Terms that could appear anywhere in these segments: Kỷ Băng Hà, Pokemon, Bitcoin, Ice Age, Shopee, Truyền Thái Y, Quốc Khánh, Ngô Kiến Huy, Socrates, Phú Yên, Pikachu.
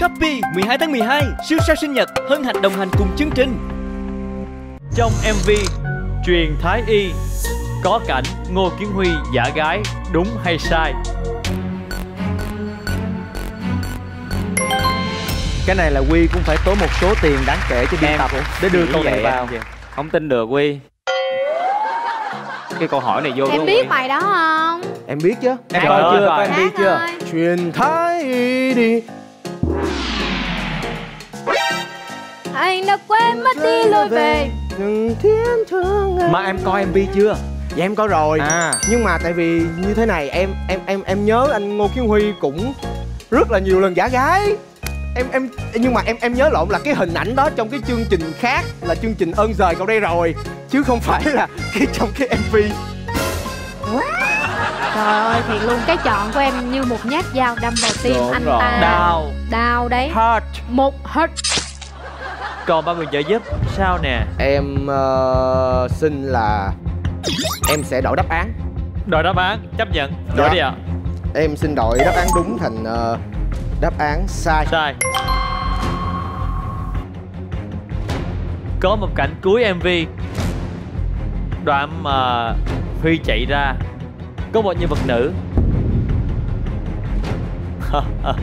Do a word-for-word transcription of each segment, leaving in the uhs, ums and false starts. Shopee mười hai tháng mười hai, siêu sao sinh nhật hân hạnh đồng hành cùng chương trình. Trong em vê Truyền Thái Y có cảnh Ngô Kiến Huy giả gái, đúng hay sai? Cái này là Huy cũng phải tốn một số tiền đáng kể cho biên tập để đưa câu này vào. Không tin được Huy. Cái câu hỏi này vô em đúng biết rồi. Bài đó không? Em biết chứ. Em coi chưa? Em biết chưa? Truyền Thái Y đi. Anh đã quên mất đi lối về. Mà em coi em vê chưa? Dạ em có rồi. À. Nhưng mà tại vì như thế này em em em em nhớ anh Ngô Kiến Huy cũng rất là nhiều lần giả gái. Em em nhưng mà em em nhớ lộn là cái hình ảnh đó trong cái chương trình khác, là chương trình Ơn Giời Cậu Đây Rồi, chứ không phải là cái trong cái em vê. Trời ơi thiệt luôn, cái chọn của em như một nhát dao đâm vào tim anh rồi. Ta đau đau đấy, heart. Một heart. Còn ba người trợ giúp sao nè? Em uh, xin là em sẽ đổi đáp án. Đổi đáp án, chấp nhận. Đổi dạ. Đi ạ. Em xin đổi đáp án đúng thành uh, đáp án sai. Sai. Có một cảnh cuối em vê, đoạn mà Huy chạy ra, có một nhân vật nữ.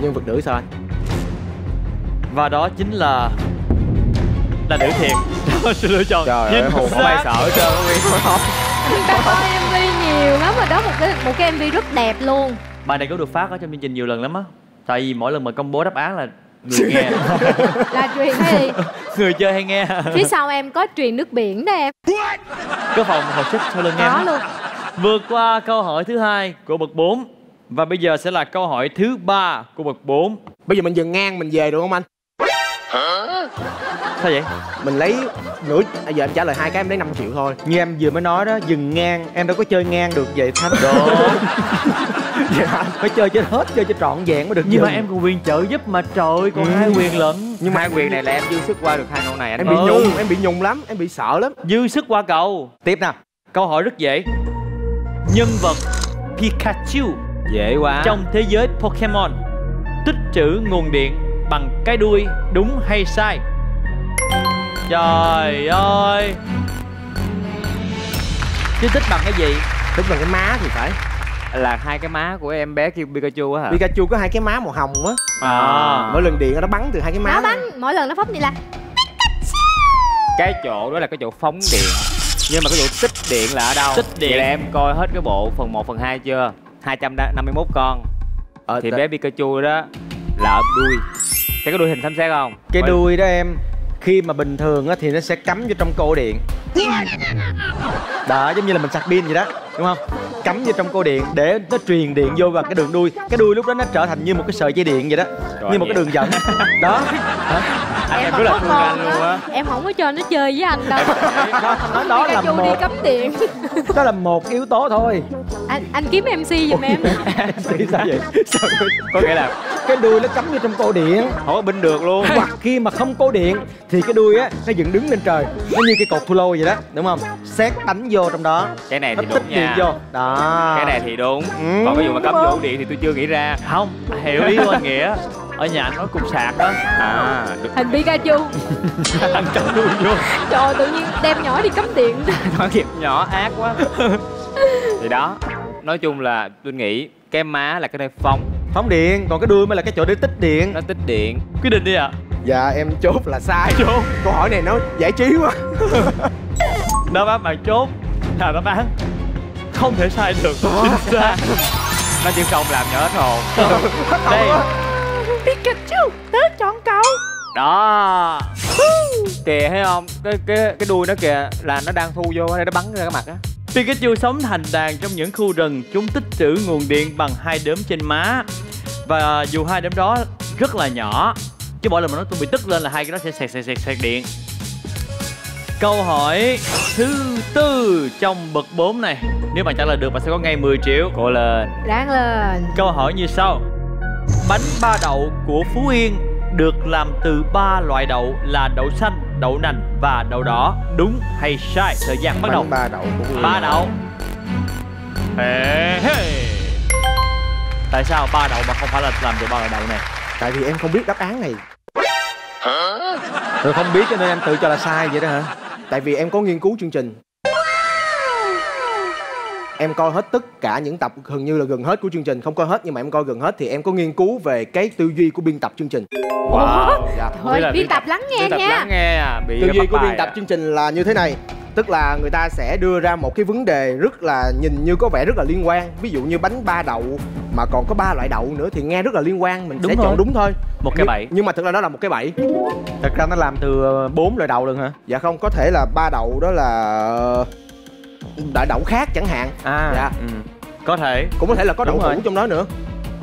Nhân vật nữ sao anh? Và đó chính là là nữ thiệt. Sự lựa chọn. Trời ơi, Hùng không ai sợ trơn không? Chúng ta coi em vê nhiều lắm rồi đó, một cái một cái em vê rất đẹp luôn. Bài này có được phát ở trong chương trình nhiều lần lắm á. Tại vì mỗi lần mình công bố đáp án là người nghe. Là truyền hay người chơi hay nghe. Phía sau em có truyền nước biển đó em. Có phòng hồi sức sau lưng em. Có luôn. Vượt qua câu hỏi thứ hai của bậc bốn. Và bây giờ sẽ là câu hỏi thứ ba của bậc bốn. Bây giờ mình dừng ngang mình về được không anh? Hả? Sao vậy? Mình lấy nửa, à, giờ em trả lời hai cái em lấy năm triệu thôi. Như em vừa mới nói đó, dừng ngang, em đâu có chơi ngang được vậy Thanh. Đúng. Dạ, phải chơi cho hết, chơi cho trọn vẹn mới được. Nhưng dừng. Mà em còn quyền trợ giúp mà trời, còn ừ. hai quyền lận. Nhưng mà hai quyền này là em dư sức qua được hai câu này anh. Em bị ừ. nhung, em bị nhung lắm, em bị sợ lắm. Dư sức qua cầu. Tiếp nào. Câu hỏi rất dễ. Nhân vật Pikachu dễ quá trong thế giới Pokemon tích trữ nguồn điện bằng cái đuôi, đúng hay sai? Trời ơi, chứ tích bằng cái gì? Tích bằng cái má thì phải. Là hai cái má của em bé kia Pikachu á hả? Pikachu có hai cái má màu hồng á. À. Mỗi lần điện nó bắn từ hai cái má. Nó bắn, mỗi lần nó phóng đi là cái chỗ đó là cái chỗ phóng điện. Nhưng mà cái chỗ tích điện là ở đâu? Tích điện. Vậy là em coi hết cái bộ phần một, phần hai chưa? hai trăm năm mươi mốt con. Ờ, thì bé Pikachu đó là ở đuôi. Thấy cái đuôi hình xăm xé không? Cái đuôi đó em, khi mà bình thường á thì nó sẽ cắm vô trong cô điện. Đó, giống như là mình sạc pin vậy đó, đúng không? Cắm vô trong cô điện để nó truyền điện vô vào cái đường đuôi. Cái đuôi lúc đó nó trở thành như một cái sợi dây điện vậy đó. Trời, như một cái đường dẫn. Đó. Em, em, không có luôn á. Em không có cho nó chơi với anh đâu. Nói đó là một... đi cắm điện. Đó là một yếu tố thôi. Anh, anh kiếm em xê giùm em. em xê sao vậy? Sao? Có nghĩa là cái đuôi nó cắm vô trong cô điện, không có binh được luôn. Hoặc khi mà không cô điện thì cái đuôi á nó dựng đứng lên trời, nó như cái cột thu lôi vậy đó, đúng không? Sét đánh vô trong đó. Cái này thì đúng nha. Vô. Đó. Cái này thì đúng. Ừ, còn cái vụ mà cắm vô điện thì tôi chưa nghĩ ra. Không, hiểu ý của anh Nghĩa. Ở nhà anh nói cùng sạc đó. À, được. Hình Pikachu. Anh cắm đuôi vô. Trời, tự nhiên đem nhỏ đi cắm điện. Nói kịp nhỏ ác quá. Thì đó, nói chung là tôi nghĩ cái má là cái nơi phóng phóng điện, còn cái đuôi mới là cái chỗ để tích điện. Nó tích điện. Quyết định đi ạ. À. Dạ em chốt là sai. Chốt. Câu hỏi này nó giải trí quá. Đáp án bạn chốt là đáp án không thể sai được. Chính xác. Nó chỉ cộng làm nhỏ hết hồn. Đây. Pikachu tới chọn cậu. Đó. Kìa thấy không? Cái cái cái đuôi nó kìa là nó đang thu vô đây, nó bắn ra cái mặt á. Pikachu sống thành đàn trong những khu rừng, chúng tích trữ nguồn điện bằng hai đốm trên má. Và dù hai đốm đó rất là nhỏ, chứ mỗi lần mà nó cũng bị tức lên là hai cái đó sẽ sạc sạc sạc sạc điện. Câu hỏi thứ tư trong bậc bốn này, nếu bạn trả lời được bạn sẽ có ngay mười triệu. Cố lên. Ráng lên. Câu hỏi như sau. Bánh ba đậu của Phú Yên được làm từ ba loại đậu là đậu xanh, đậu nành và đậu đỏ, đúng hay sai? Thời gian bắt đầu. Ba đậu của Phú Yên. Ba đậu. Ê, hey. Tại sao ba đậu mà không phải là làm từ ba loại đậu này? Tại vì em không biết đáp án này. Hả? Rồi không biết cho nên em tự cho là sai vậy đó hả? Tại vì em có nghiên cứu chương trình. Em coi hết tất cả những tập gần như là gần hết của chương trình. Không coi hết nhưng mà em coi gần hết. Thì em có nghiên cứu về cái tư duy của biên tập chương trình. Wow. Dạ. Thôi là biên tập lắng nghe nha. Lắng nghe à, bị tư duy của biên tập à. chương trình là như thế này. Tức là người ta sẽ đưa ra một cái vấn đề rất là nhìn như có vẻ rất là liên quan. Ví dụ như bánh ba đậu mà còn có ba loại đậu nữa thì nghe rất là liên quan. Mình đúng sẽ thôi. chọn đúng thôi. Một cái bẫy. Nhưng mà thực ra nó là một cái bẫy. Thật ra nó làm từ bốn loại đậu luôn hả? Dạ không, có thể là ba đậu đó là đại đậu khác chẳng hạn. À dạ. Ừ. Có thể. Cũng có thể là có đậu hũ trong đó nữa.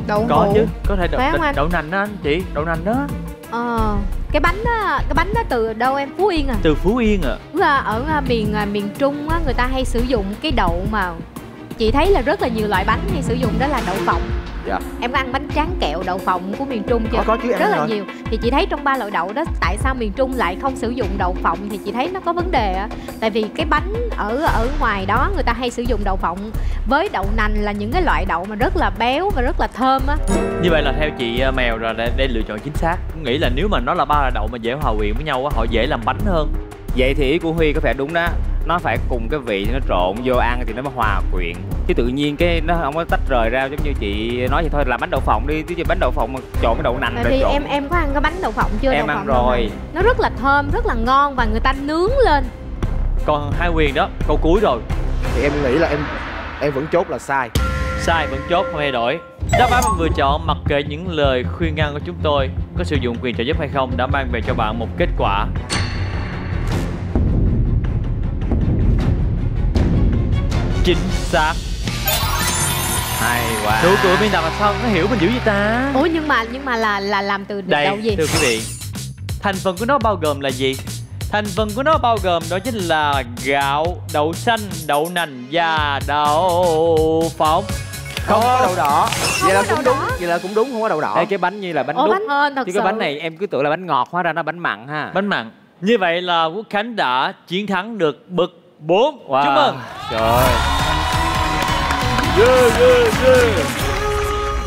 Đậu có hủ. chứ. Có thể đậu, đậu, đậu nành đó anh chị. Đậu nành đó. Ờ. Cái bánh đó, cái bánh đó từ đâu em? Phú Yên à? Từ Phú Yên à? Ở, ở miền miền Trung á, người ta hay sử dụng cái đậu mà chị thấy là rất là nhiều loại bánh hay sử dụng, đó là đậu phộng. Dạ. Em có ăn bánh tráng kẹo đậu phộng của miền Trung chưa? Có, có chứ, rất là rồi. nhiều. Thì chị thấy trong ba loại đậu đó, tại sao miền Trung lại không sử dụng đậu phộng thì chị thấy nó có vấn đề á. Tại vì cái bánh ở ở ngoài đó người ta hay sử dụng đậu phộng với đậu nành, là những cái loại đậu mà rất là béo và rất là thơm á. Như vậy là theo chị Mèo rồi, để, để lựa chọn chính xác. Nghĩ là nếu mà nó là ba loại đậu mà dễ hòa quyện với nhau á, họ dễ làm bánh hơn. Vậy thì ý của Huy có vẻ đúng đó. Nó phải cùng cái vị nó trộn vô ăn thì nó mới hòa quyện. Chứ tự nhiên cái nó không có tách rời ra, giống như chị nói vậy thôi. Làm bánh đậu phộng đi, chứ bánh đậu phộng mà trộn cái đậu nành. Tại vì em em có ăn cái bánh đậu phộng chưa? Em đậu ăn phộng rồi. Nó rất là thơm, rất là ngon và người ta nướng lên. Còn hai Quyền đó, câu cuối rồi. Thì em nghĩ là em em vẫn chốt là sai. Sai vẫn chốt, không thay đổi. Đáp án mình vừa chọn, mặc kệ những lời khuyên ngăn của chúng tôi có sử dụng quyền trợ giúp hay không, đã mang về cho bạn một kết quả. Chính xác. Hay quá. Nụ cười biên tập là sao nó hiểu mình dữ vậy ta? Ủa nhưng mà nhưng mà là là làm từ đâu gì? Thưa quý vị, thành phần của nó bao gồm là gì? Thành phần của nó bao gồm đó chính là gạo, đậu xanh, đậu nành và đậu phộng. Không có đậu đỏ. Vậy là cũng đúng. Vậy là cũng đúng, không có đậu đỏ. Đây cái bánh như là bánh đúc. Chứ cái bánh này em cứ tưởng là bánh ngọt, hóa ra nó bánh mặn ha. Bánh mặn. Như vậy là Quốc Khánh đã chiến thắng được bậc bốn. Wow. Chúc mừng. Trời. Yeah, yeah, yeah.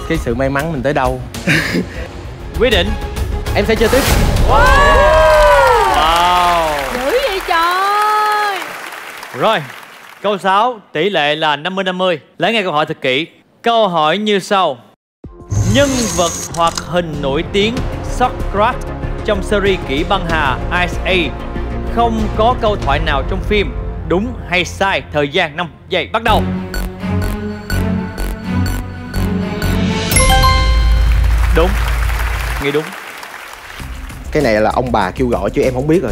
Cái sự may mắn mình tới đâu. Quyết định em sẽ chơi tiếp. Wow. Wow. Dữ vậy trời. Rồi. Câu sáu, tỷ lệ là năm mươi năm mươi. Lắng nghe câu hỏi thật kỹ. Câu hỏi như sau. Nhân vật hoạt hình nổi tiếng Socrates trong series Kỷ Băng Hà Ice Age không có câu thoại nào trong phim. Đúng hay sai? Thời gian năm giây bắt đầu. Đúng. Nghĩ đúng. Cái này là ông bà kêu gọi chứ em không biết rồi.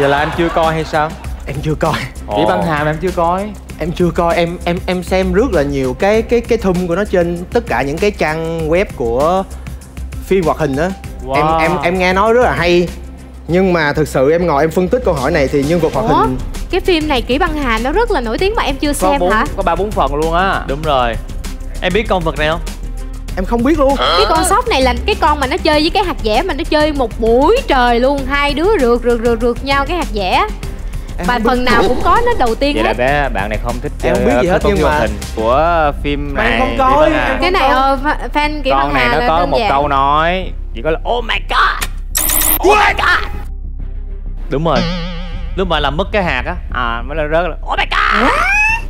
Giờ là anh chưa coi hay sao? Em chưa coi. Kỷ Băng Hà mà em chưa coi. Em chưa coi, em em em xem rất là nhiều cái cái cái thum của nó trên tất cả những cái trang web của phim hoạt hình đó. Wow. Em em em nghe nói rất là hay. Nhưng mà thực sự em ngồi em phân tích câu hỏi này thì nhân vật hoạt hình... Cái phim này Kỷ Băng Hà nó rất là nổi tiếng mà em chưa xem hả? Có ba bốn phần luôn á. Đúng rồi. Em biết con vật này không? Em không biết luôn. Cái con sóc này là cái con mà nó chơi với cái hạt dẻ mà nó chơi một buổi trời luôn. Hai đứa rượt rượt rượt rượt nhau cái hạt dẻ. Và phần nào cũng có nó đầu tiên hết. Vậy là bạn này không thích chơi con hoạt hình của phim này. Không coi. Cái này fan Kỷ Băng Hà là đơn giản. Con này nó có một câu nói. Chỉ có là oh my god. Oh my god. Đúng rồi. Lúc mà làm mất cái hạt á, à mới lên rớt là oh my god.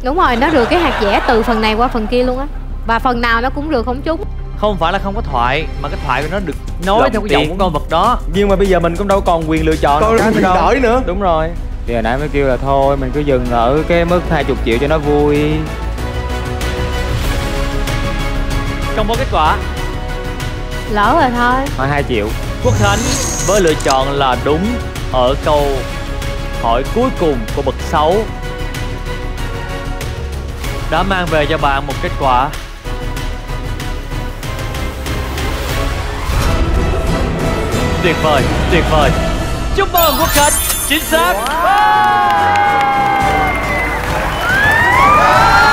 Đúng rồi, nó rượt cái hạt dẻ từ phần này qua phần kia luôn á. Và phần nào nó cũng rượt không trúng. Không phải là không có thoại, mà cái thoại của nó được nói Lộn theo cái giọng của con vật đó. Nhưng mà bây giờ mình cũng đâu còn quyền lựa chọn đâu, cái đâu. Đổi nữa. Đúng rồi. Thì hồi nãy mới kêu là thôi mình cứ dừng ở cái mức hai mươi triệu cho nó vui. Công bố kết quả. Lỡ rồi thôi. Thôi hai triệu. Quốc Khánh với lựa chọn là đúng ở câu hỏi cuối cùng của bậc sáu đã mang về cho bạn một kết quả. Tuyệt vời, tuyệt vời. Chúc mừng Quốc Khánh, chính xác. Wow.